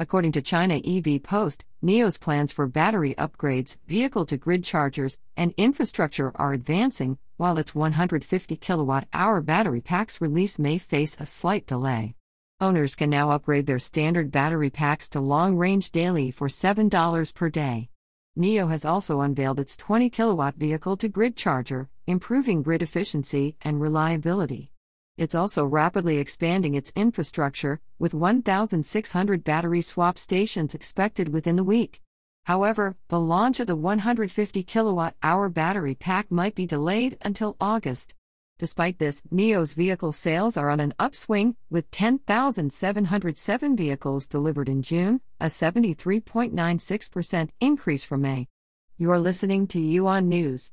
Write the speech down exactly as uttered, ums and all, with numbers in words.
According to China E V Post, Nio's plans for battery upgrades, vehicle-to-grid chargers, and infrastructure are advancing, while its one hundred fifty kilowatt hour battery pack's release may face a slight delay. Owners can now upgrade their standard battery packs to long-range daily for seven dollars per day. Nio has also unveiled its twenty kilowatt vehicle-to-grid charger, improving grid efficiency and reliability. It's also rapidly expanding its infrastructure, with one thousand six hundred battery swap stations expected within the week. However, the launch of the one hundred fifty kilowatt hour battery pack might be delayed until August. Despite this, Nio's vehicle sales are on an upswing, with ten thousand seven hundred seven vehicles delivered in June, a seventy-three point nine six percent increase from May. You're listening to Yuan News.